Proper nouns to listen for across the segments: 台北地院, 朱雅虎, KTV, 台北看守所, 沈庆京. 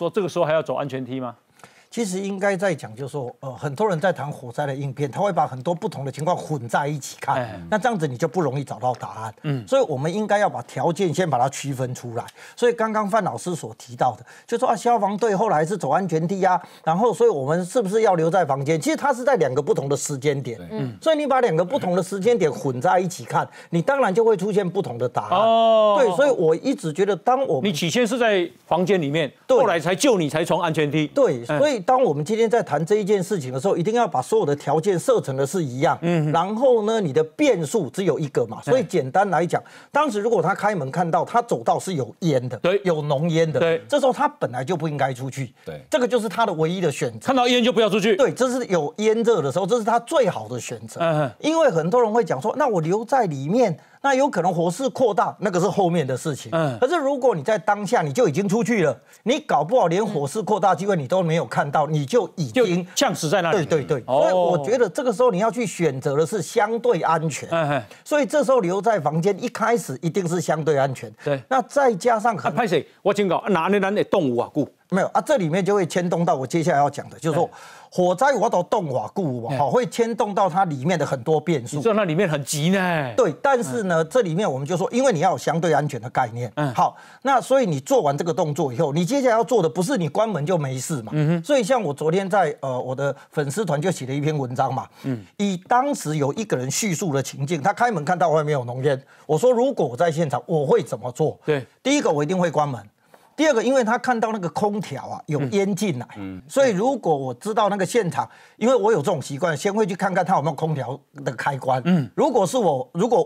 说这个时候还要走安全梯吗？其实应该在讲，就是说，很多人在谈火灾的应变，他会把很多不同的情况混在一起看，那这样子你就不容易找到答案。所以我们应该要把条件先把它区分出来。所以刚刚范老师所提到的，就说啊，消防队后来是走安全梯啊，然后所以我们是不是要留在房间？其实它是在两个不同的时间点，所以你把两个不同的时间点混在一起看，你当然就会出现不同的答案。哦，对，所以我一直觉得，当我们你起先是在房间里面，后来才救你才从安全梯。对，所以。当我们今天在谈这一件事情的时候，一定要把所有的条件设成的是一样。然后呢，你的变数只有一个嘛，所以简单来讲，当时如果他开门看到他走道是有烟的，对，有浓烟的，对，这时候他本来就不应该出去，对，这个就是他的唯一的选择。看到烟就不要出去，对，这是有烟热的时候，这是他最好的选择。因为很多人会讲说，那我留在里面。那有可能火势扩大，那个是后面的事情。可是如果你在当下你就已经出去了，你搞不好连火势扩大机会你都没有看到，你就已经呛死在那里。对对对，所以我觉得这个时候你要去选择的是相对安全。所以这时候留在房间一开始一定是相对安全。对，那再加上很拍谁？我警告，哪里咱得动物啊？顾没有啊？这里面就会牵动到我接下来要讲的，就是说。火灾我都动瓦固嘛，会牵动到它里面的很多变数。你知道那里面很急呢。对，但是呢，这里面我们就说，因为你要有相对安全的概念。好，那所以你做完这个动作以后，你接下来要做的不是你关门就没事嘛。所以像我昨天在我的粉丝团就写了一篇文章嘛。以当时有一个人叙述的情境，他开门看到外面有浓烟，我说如果我在现场，我会怎么做？对，第一个我一定会关门。第二个，因为他看到那个空调啊有烟进来，所以如果我知道那个现场，因为我有这种习惯，先会去看看他有没有空调的开关。如果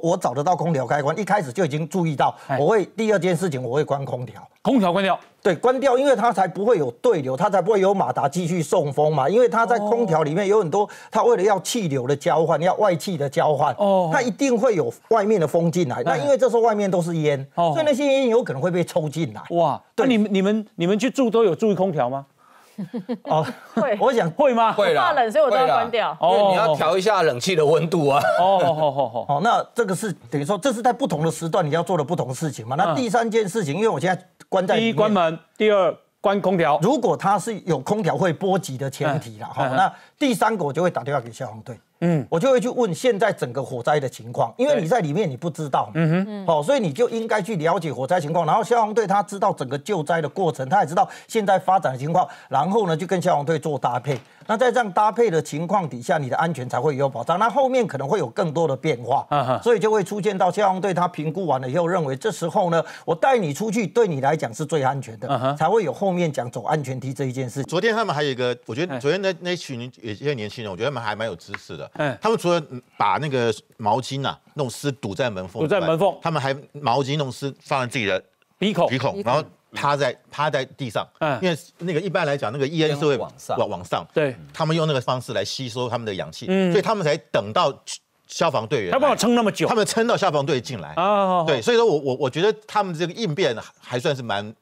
我找得到空调开关，一开始就已经注意到，我会第二件事情我会关空调，空调关掉。对，关掉，因为它才不会有对流，它才不会有马达继续送风嘛。因为它在空调里面有很多，它为了要气流的交换，要外气的交换，它一定会有外面的风进来。那因为这时候外面都是烟，所以那些烟有可能会被抽进来。哇，那你们去住都有注意空调吗？哦，会，我想会吗？会啦，怕冷，所以我都要关掉。因为你要调一下冷气的温度啊。哦，那这个是等于说，这是在不同的时段你要做的不同事情嘛。那第三件事情，因为我现在关在里面，第一关门，第二关空调。如果它是有空调会波及的前提啦，好，那第三个我就会打电话给消防队。我就会去问现在整个火灾的情况，因为你在里面你不知道，所以你就应该去了解火灾情况。然后消防队他知道整个救灾的过程，他也知道现在发展的情况，然后呢就跟消防队做搭配。那在这样搭配的情况底下，你的安全才会有保障。那后面可能会有更多的变化，所以就会出现到消防队他评估完了以后，认为这时候呢，我带你出去对你来讲是最安全的，才会有后面讲走安全梯这一件事。昨天他们还有一个，我觉得昨天那群有些年轻人，我觉得他们还蛮有知识的。他们除了把那个毛巾啊弄湿堵在门缝，他们还毛巾弄湿放在自己的鼻孔，然后趴在地上，因为那个一般来讲那个烟是会往上，对，他们用那个方式来吸收他们的氧气，所以他们才等到消防队员，他帮我撑那么久，他们撑到消防队进来，对，所以说我觉得他们这个应变还算是蛮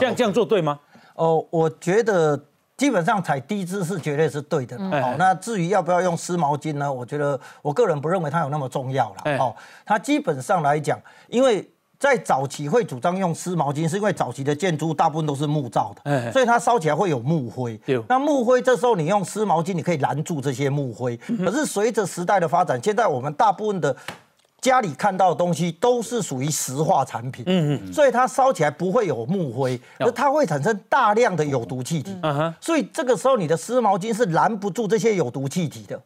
这样做对吗？哦，我觉得。基本上踩低姿势绝对是对的。好，那至于要不要用湿毛巾呢？我觉得我个人不认为它有那么重要了。哦，它基本上来讲，因为在早期会主张用湿毛巾，是因为早期的建筑大部分都是木造的，所以它烧起来会有木灰。那木灰这时候你用湿毛巾，你可以拦住这些木灰。可是随着时代的发展，现在我们大部分的。家里看到的东西都是属于石化产品，所以它烧起来不会有木灰，而它会产生大量的有毒气体，所以这个时候你的湿毛巾是拦不住这些有毒气体的，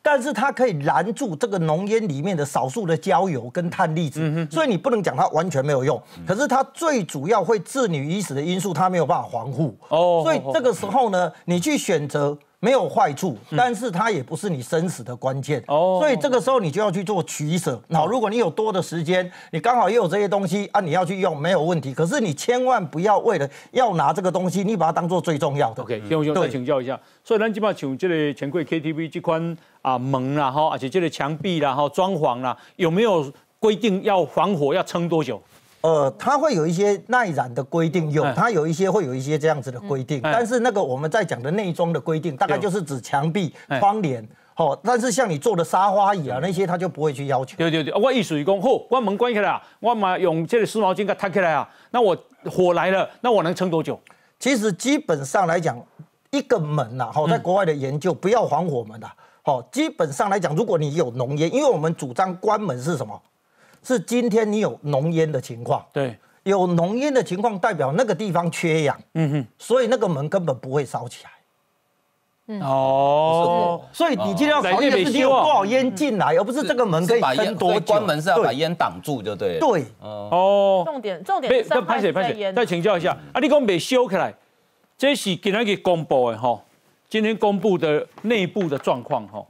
但是它可以拦住这个浓烟里面的少数的焦油跟碳粒子，所以你不能讲它完全没有用，可是它最主要会致你于死的因素它没有办法防护，所以这个时候呢，你去选择。没有坏处，但是它也不是你生死的关键，所以这个时候你就要去做取舍。好，如果你有多的时间，你刚好也有这些东西啊，你要去用没有问题。可是你千万不要为了要拿这个东西，你把它当做最重要的。OK， 先我再请教一下，所以咱即马像这个钱柜 KTV 这款啊门啦哈，而且这个墙壁啦哈、装潢啦，有没有规定要防火要撑多久？它会有一些耐燃的规定，有它有一些会有一些这样子的规定，但是那个我们在讲的内装的规定，大概就是指墙壁、窗帘，但是像你做的沙发椅啊那些，它就不会去要求。对对对，我意思是说，好，我门关起来，我嘛用这个湿毛巾给它摊起来啊，那我火来了，那我能撑多久？其实基本上来讲，一个门呐，好，在国外的研究，不要防火门呐，好，基本上来讲，如果你有浓烟，因为我们主张关门是什么？是今天你有浓烟的情况，对，有浓烟的情况代表那个地方缺氧，嗯哼，所以那个门根本不会烧起来。 哦，所以你今天要考虑的是你有多少烟进来，而不是这个门可以撑多久。关门是要把烟挡住，就对。对，哦，重点是拍水。再请教一下，啊，你讲被修起来，这是今天公布的哈，今天公布的内部的状况哈。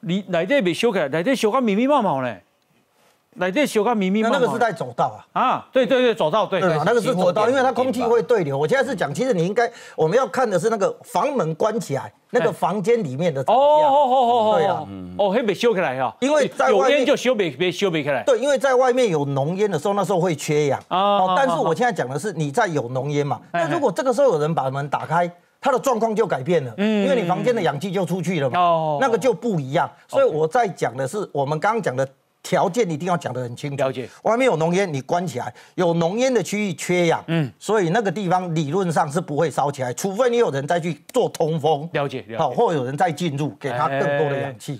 你哪底被修起来，哪底修个密密麻麻嘞？哪底修个密密麻麻？那个是在走道啊。啊，对对对，走道对。那个是走道，因为它空气会对流。我现在是讲，其实你应该我们要看的是那个房门关起来。 那个房间里面的哦，对啊，哦，还没修起来哈，因为有烟就修没起来。对，因为在外面有浓烟的时候，那时候会缺氧啊。但是我现在讲的是你在有浓烟嘛，那如果这个时候有人把门打开，它的状况就改变了，因为你房间的氧气就出去了嘛，那个就不一样。所以我在讲的是我们刚刚讲的条件一定要讲得很清楚。了解，外面有浓烟，你关起来；有浓烟的区域缺氧，所以那个地方理论上是不会烧起来，除非你有人再去做通风。了解。好，或有人再进入，给它更多的氧气。